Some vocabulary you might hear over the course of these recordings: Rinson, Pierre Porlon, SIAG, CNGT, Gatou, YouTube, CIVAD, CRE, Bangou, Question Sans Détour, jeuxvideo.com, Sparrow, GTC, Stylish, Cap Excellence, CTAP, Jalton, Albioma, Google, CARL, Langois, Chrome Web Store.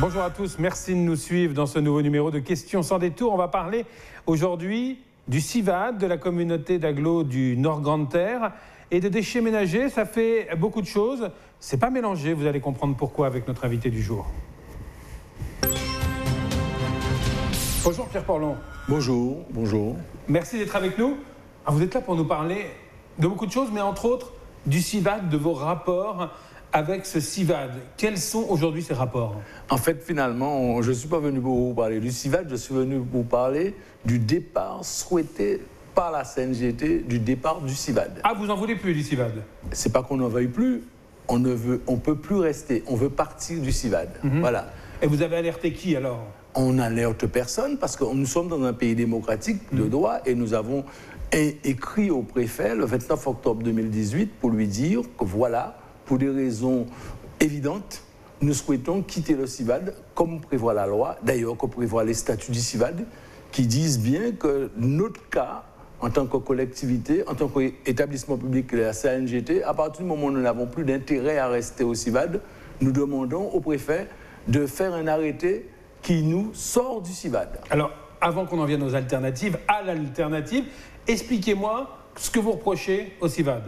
Bonjour à tous, merci de nous suivre dans ce nouveau numéro de Questions sans détour. On va parler aujourd'hui du CIVAD, de la communauté d'agglos du Nord-Grande-Terre et de déchets ménagers. Ça fait beaucoup de choses, c'est pas mélangé, vous allez comprendre pourquoi avec notre invité du jour. Bonjour Pierre Porlon. Bonjour, bonjour. Merci d'être avec nous. Vous êtes là pour nous parler de beaucoup de choses, mais entre autres du CIVAD, de vos rapports avec ce CIVAD. Quels sont aujourd'hui ces rapports? En fait, finalement, je ne suis pas venu pour vous parler du CIVAD, je suis venu vous parler du départ souhaité par la CNGT, du départ du CIVAD. Ah, vous n'en voulez plus du CIVAD? C'est pas qu'on n'en veuille plus, on peut plus rester, on veut partir du CIVAD. Voilà. Et vous avez alerté qui alors? On n'alerte personne parce que nous sommes dans un pays démocratique de droit et nous avons écrit au préfet le 29 octobre 2018 pour lui dire que voilà, pour des raisons évidentes, nous souhaitons quitter le CIVAD comme prévoit la loi, d'ailleurs comme prévoit les statuts du CIVAD qui disent bien que notre cas, en tant que collectivité, en tant qu'établissement public de la CNGT, à partir du moment où nous n'avons plus d'intérêt à rester au CIVAD, nous demandons au préfet de faire un arrêté qui nous sort du CIVAD. Alors, avant qu'on en vienne aux alternatives, à l'alternative, expliquez-moi ce que vous reprochez au CIVAD.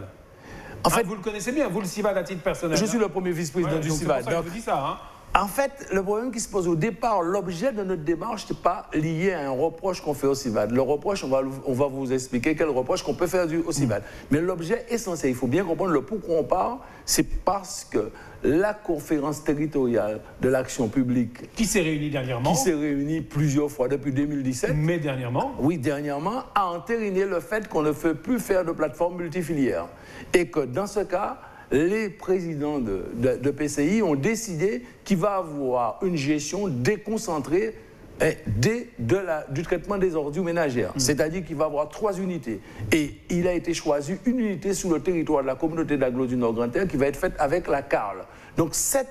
En fait, vous le connaissez bien, vous le CIVAD à titre personnel. Je suis le premier vice-président du CIVAD. Donc, je vous dis ça, hein. En fait, le problème qui se pose au départ, l'objet de notre démarche n'est pas lié à un reproche qu'on fait au CIVAD. Le reproche, on va vous expliquer quel reproche qu'on peut faire au CIVAD. Mais l'objet essentiel, il faut bien comprendre le pourquoi on part, c'est parce que la conférence territoriale de l'action publique... qui s'est réunie dernièrement. Qui s'est réunie plusieurs fois depuis 2017. Mais dernièrement. Oui, dernièrement, a entériné le fait qu'on ne peut plus faire de plateforme multifilière. Et que dans ce cas... les présidents de PCI ont décidé qu'il va avoir une gestion déconcentrée du traitement des ordures ménagères. C'est-à-dire qu'il va avoir 3 unités. Et il a été choisi une unité sur le territoire de la communauté d'agglos du Nord-Grande-Terre qui va être faite avec la CARL. Donc c'est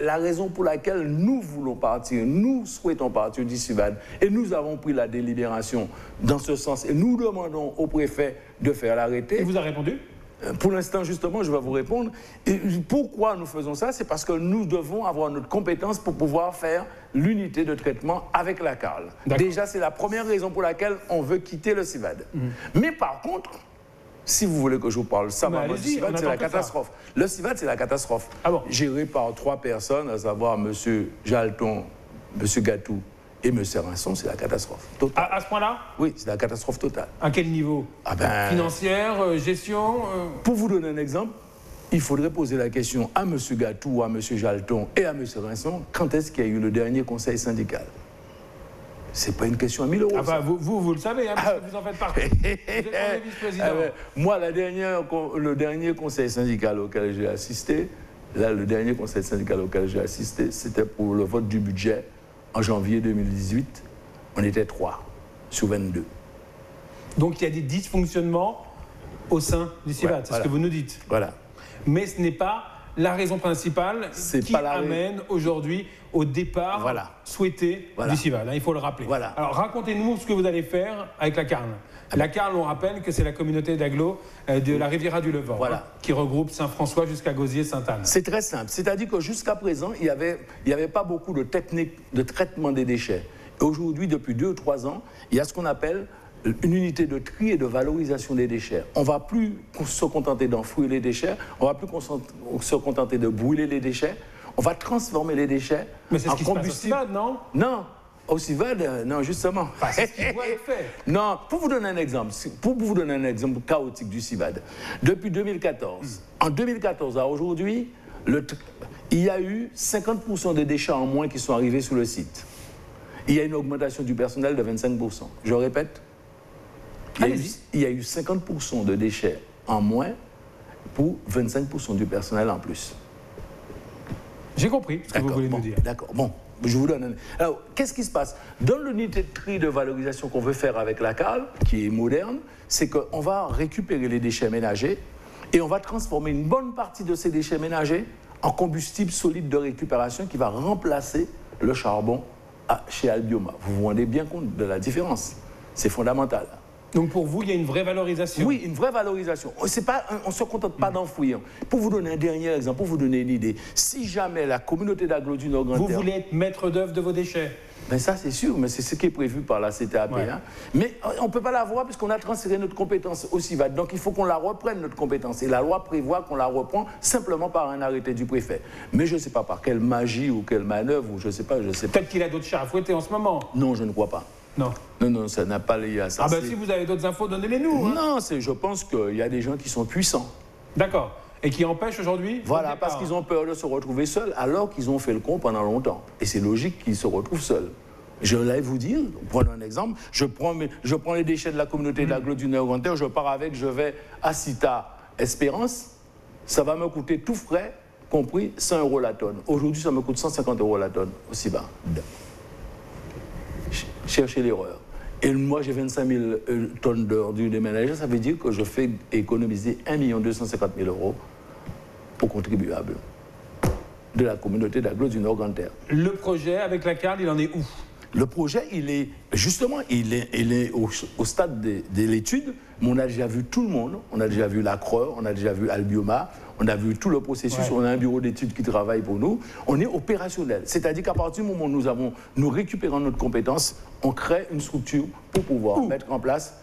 la raison pour laquelle nous voulons partir, nous souhaitons partir du CIVAD. Et nous avons pris la délibération dans ce sens. Et nous demandons au préfet de faire l'arrêté. Il vous a répondu ? Pour l'instant, justement, je vais vous répondre. Et pourquoi nous faisons ça? C'est parce que nous devons avoir notre compétence pour pouvoir faire l'unité de traitement avec la CARL. Déjà, c'est la première raison pour laquelle on veut quitter le CIVAD. Mais par contre, si vous voulez que je vous parle, ça va, le CIVAD, c'est la catastrophe. Le CIVAD, c'est la catastrophe. Géré par 3 personnes, à savoir M. Jalton, M. Gatou et M. Rinson, c'est la catastrophe totale. À ce point-là? Oui, c'est la catastrophe totale. À quel niveau? Financière, gestion Pour vous donner un exemple, il faudrait poser la question à M. Gatou, à M. Jalton et à M. Rinson, quand est-ce qu'il y a eu le dernier conseil syndical? C'est pas une question à 1000 euros. Vous le savez, hein, parce que vous en faites partie. Vous êtes vice-président. Moi, le dernier conseil syndical auquel j'ai assisté, c'était pour le vote du budget. En janvier 2018, on était 3 sur 22. Donc il y a des dysfonctionnements au sein du CIVAD, c'est ce que vous nous dites. Voilà. Mais ce n'est pas la raison principale qui amène aujourd'hui au départ souhaité du CIVAD, hein, il faut le rappeler. Alors racontez-nous ce que vous allez faire avec la CARL. La CARL, on rappelle que c'est la communauté d'agglos de la Riviera du Levant qui regroupe Saint-François jusqu'à Gosier-Sainte-Anne. C'est très simple, c'est-à-dire que jusqu'à présent, il n'y avait pas beaucoup de techniques de traitement des déchets. Aujourd'hui, depuis 2 ou 3 ans, il y a ce qu'on appelle une unité de tri et de valorisation des déchets. On ne va plus se contenter d'enfouir les déchets, on ne va plus se contenter de brûler les déchets, on va transformer les déchets en combustible. Non, non, au CIVAD, non, justement. C'est ce qui doit être fait. Non, pour vous donner un exemple, chaotique du CIVAD, depuis 2014, en 2014 à aujourd'hui, il y a eu 50% des déchets en moins qui sont arrivés sur le site. Il y a une augmentation du personnel de 25%. Je répète. Il y a eu 50% de déchets en moins pour 25% du personnel en plus. J'ai compris ce que vous voulez nous dire. D'accord. Bon, je vous donne un... Alors, qu'est-ce qui se passe? Dans l'unité de tri de valorisation qu'on veut faire avec la CARL, qui est moderne, c'est qu'on va récupérer les déchets ménagers et on va transformer une bonne partie de ces déchets ménagers en combustible solide de récupération qui va remplacer le charbon chez Albioma. Vous vous rendez bien compte de la différence? C'est fondamental. Donc pour vous, il y a une vraie valorisation. Oui, une vraie valorisation. On ne se contente pas d'enfouir. Pour vous donner un dernier exemple, pour vous donner une idée, si jamais la communauté d'agglo du Nord-Grand Terre... Vous voulez être maître d'œuvre de vos déchets. Ben ça, c'est sûr, mais c'est ce qui est prévu par la CTAP. Ouais. Hein. Mais on ne peut pas l'avoir puisqu'on a transféré notre compétence au CIVAD. Donc il faut qu'on la reprenne, notre compétence. Et la loi prévoit qu'on la reprend simplement par un arrêté du préfet. Mais je ne sais pas par quelle magie ou quelle manœuvre, ou je ne sais pas. Peut-être qu'il a d'autres chats à fouetter en ce moment. Non, je ne crois pas. Non. Non, non, ça n'a pas lié à ça. Ah ben si vous avez d'autres infos, donnez-les-nous. Hein. Non, je pense qu'il y a des gens qui sont puissants. D'accord. Et qui empêchent aujourd'hui. Voilà, parce qu'ils ont peur de se retrouver seuls, alors qu'ils ont fait le con pendant longtemps. Et c'est logique qu'ils se retrouvent seuls. Je vais vous dire, prenons un exemple, je prends les déchets de la communauté d'agglo du Nord-Grand Terre, je pars avec, je vais à Cita Espérance, ça va me coûter tout frais, compris 100 € la tonne. Aujourd'hui, ça me coûte 150 € la tonne, aussi bas. Chercher l'erreur. Et moi, j'ai 25 000 tonnes d'ordures déménagées, ça veut dire que je fais économiser 1 250 000 € aux contribuables de la communauté d'agglo du Nord-Grand Terre. Le projet avec la CARL, il en est où? Le projet, il est justement, il est au stade de l'étude, mais on a déjà vu tout le monde, on a déjà vu la CRE, on a déjà vu Albioma, on a vu tout le processus, ouais. On a un bureau d'études qui travaille pour nous, on est opérationnel. C'est-à-dire qu'à partir du moment où nous récupérons notre compétence, on crée une structure pour pouvoir mettre en place.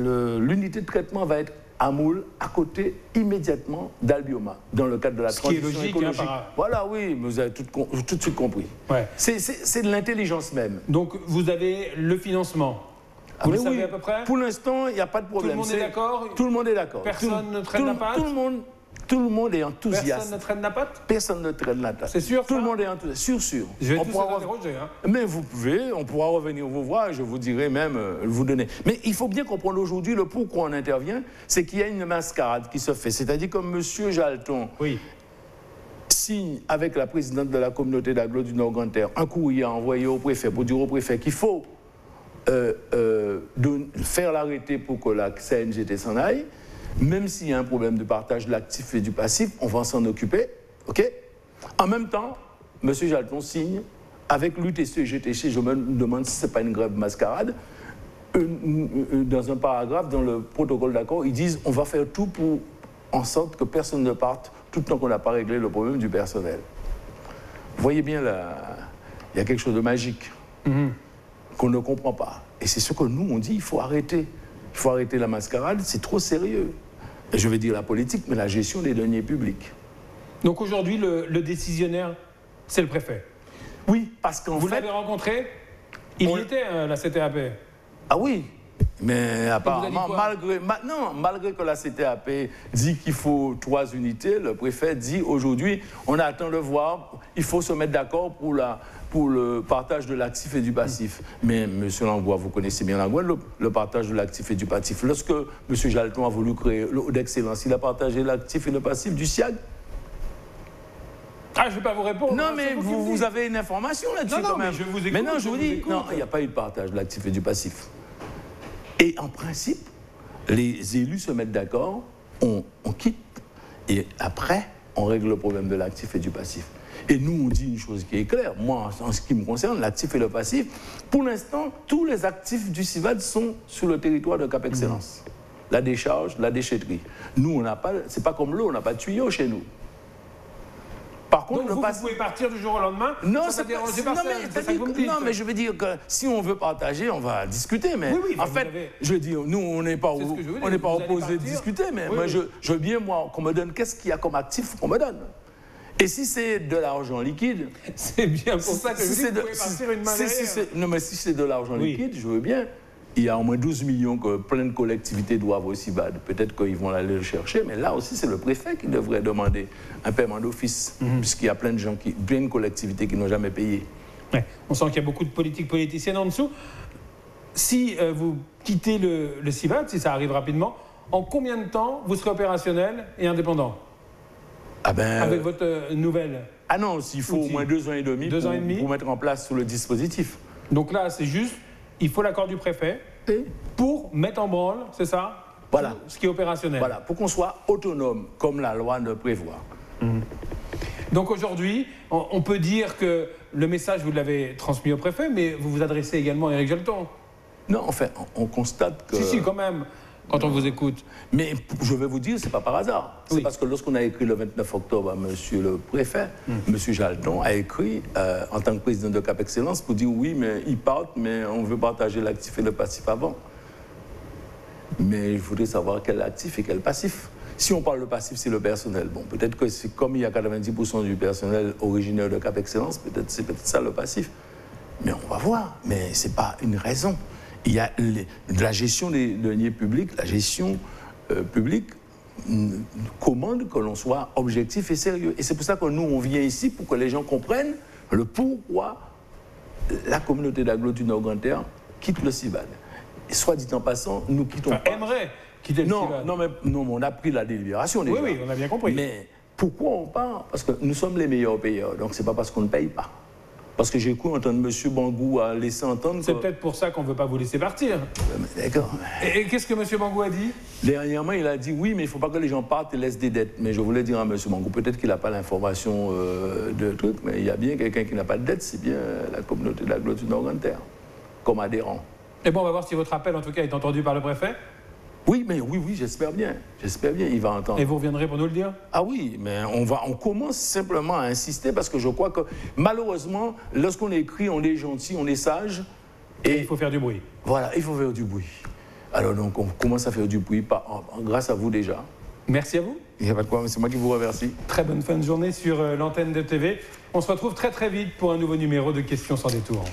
L'unité de traitement va être à Moule, à côté immédiatement d'Albioma, dans le cadre de la transition écologique. Voilà, oui, mais vous avez tout de suite compris. Ouais. C'est de l'intelligence même. Donc vous avez le financement. Vous le savez à peu près ? Pour l'instant, il n'y a pas de problème. Tout le monde est d'accord ? Tout le monde est d'accord. Personne ne traîne la patte ? Tout le monde est enthousiaste. Personne ne traîne la patte ? Personne ne traîne la patte. C'est sûr ? Tout le monde est enthousiaste. Sûr, sûr. Je vais tous vous interroger. Hein. Mais vous pouvez, on pourra revenir vous voir, je vous dirai même, vous donner. Mais il faut bien comprendre aujourd'hui le pourquoi on intervient, c'est qu'il y a une mascarade qui se fait. C'est-à-dire que M. Jalton signe avec la présidente de la communauté d'agglo du Nord-Grand Terre un courrier envoyé au préfet pour dire au préfet qu'il faut faire l'arrêté pour que la CNGT s'en aille, même s'il y a un problème de partage de l'actif et du passif, on va s'en occuper, ok? En même temps, M. Jalton signe, avec l'UTC et GTC, je me demande si ce n'est pas une grève mascarade, dans un paragraphe, dans le protocole d'accord, ils disent on va faire tout pour en sorte que personne ne parte, tout le temps qu'on n'a pas réglé le problème du personnel. Vous voyez bien, il y a quelque chose de magique. Qu'on ne comprend pas. Et c'est ce que nous, on dit, il faut arrêter. Il faut arrêter la mascarade, c'est trop sérieux. Et je vais dire la politique, mais la gestion des deniers publics. Donc aujourd'hui, le décisionnaire, c'est le préfet. Oui, parce qu'en fait... Vous l'avez rencontré? Il était, la CTAP. Ah oui, mais apparemment, malgré que la CTAP dit qu'il faut 3 unités, le préfet dit aujourd'hui, on attend de voir, il faut se mettre d'accord pour la... pour le partage de l'actif et du passif. Mais M. Langois, vous connaissez bien Langois, le partage de l'actif et du passif. Lorsque M. Jalton a voulu créer le haut d'excellence, il a partagé l'actif et le passif du SIAG. Ah, je ne vais pas vous répondre. Non, mais vous avez une information là-dessus quand même. Mais non, je vous dis, non, il n'y a pas eu de partage de l'actif et du passif. Et en principe, les élus se mettent d'accord, on quitte, et après, on règle le problème de l'actif et du passif. Et nous, on dit une chose qui est claire. Moi, en ce qui me concerne, l'actif et le passif, pour l'instant, tous les actifs du CIVAD sont sur le territoire de Cap Excellence. La décharge, la déchetterie. Nous, on n'a pas... C'est pas comme l'eau, on n'a pas de tuyau chez nous. Par contre, donc vous pouvez partir du jour au lendemain. Non, ça mais je veux dire que si on veut partager, on va discuter. Mais en fait, je dis, nous, on n'est pas opposés de discuter. Mais moi, je veux bien, moi, qu'on me donne qu'est-ce qu'il y a comme actif qu'on me donne. Et si c'est de l'argent liquide... C'est bien pour ça que je dis que vous pouvez partir une main derrière. Non, mais si c'est de l'argent liquide, je veux bien. Il y a au moins 12 millions que plein de collectivités doivent au CIVAD. Peut-être qu'ils vont aller le chercher, mais là aussi, c'est le préfet qui devrait demander un paiement d'office, puisqu'il y a plein de gens, plein de collectivités qui n'ont jamais payé. Ouais. On sent qu'il y a beaucoup de politiques politiciennes en dessous. Si vous quittez le CIVAD, si ça arrive rapidement, en combien de temps vous serez opérationnel et indépendant ? Ah ben, avec votre nouvelle... Ah non, s'il faut au moins 2 ans et demi pour mettre en place tout le dispositif. Donc là, c'est juste, il faut l'accord du préfet pour mettre en branle, c'est ça? Voilà. Ce qui est opérationnel. Voilà, pour qu'on soit autonome, comme la loi le prévoit. Donc aujourd'hui, on peut dire que le message, vous l'avez transmis au préfet, mais vous vous adressez également à Éric Jalton. Non, enfin, on constate que... Si, si, quand même, quand on vous écoute. Mais je vais vous dire, ce n'est pas par hasard. C'est parce que lorsqu'on a écrit le 29 octobre à M. le préfet, M. Jalton a écrit en tant que président de Cap Excellence pour dire oui, mais ils partent, mais on veut partager l'actif et le passif avant. Mais je voudrais savoir quel actif et quel passif. Si on parle de passif, c'est le personnel. Bon, peut-être que comme il y a 90% du personnel originaire de Cap Excellence, peut-être c'est peut-être ça le passif. Mais on va voir. Mais ce n'est pas une raison. Il y a la gestion des deniers publics, la gestion publique commande que l'on soit objectif et sérieux. Et c'est pour ça que nous, on vient ici pour que les gens comprennent le pourquoi la communauté d'agglomération Grand-Terre quitte le CIVAD. Et soit dit en passant, nous quittons pas. Aimerait quitter le CIVAD. Non, mais on a pris la délibération déjà. Oui, oui, on a bien compris. Mais pourquoi on part? Parce que nous sommes les meilleurs payeurs, donc ce n'est pas parce qu'on ne paye pas. Parce que j'ai cru entendre M. Bangou a laissé entendre... C'est peut-être pour ça qu'on ne veut pas vous laisser partir. D'accord. Et qu'est-ce que M. Bangou a dit? Dernièrement, il a dit, oui, mais il ne faut pas que les gens partent et laissent des dettes. Mais je voulais dire à M. Bangou, peut-être qu'il n'a pas l'information de truc, mais il y a bien quelqu'un qui n'a pas de dette, c'est bien la communauté de l'agglomération Grand-Terre, comme adhérent. Et bon, on va voir si votre appel, en tout cas, est entendu par le préfet. Oui, mais oui, j'espère bien. J'espère bien, il va entendre. Et vous reviendrez pour nous le dire? Ah oui, mais on commence simplement à insister parce que je crois que malheureusement, lorsqu'on écrit, on est gentil, on est sage. Et il faut faire du bruit. Voilà, il faut faire du bruit. Alors donc, on commence à faire du bruit grâce à vous déjà. Merci à vous. Il n'y a pas de quoi, mais c'est moi qui vous remercie. Très bonne fin de journée sur l'antenne de TV. On se retrouve très vite pour un nouveau numéro de Questions sans détour.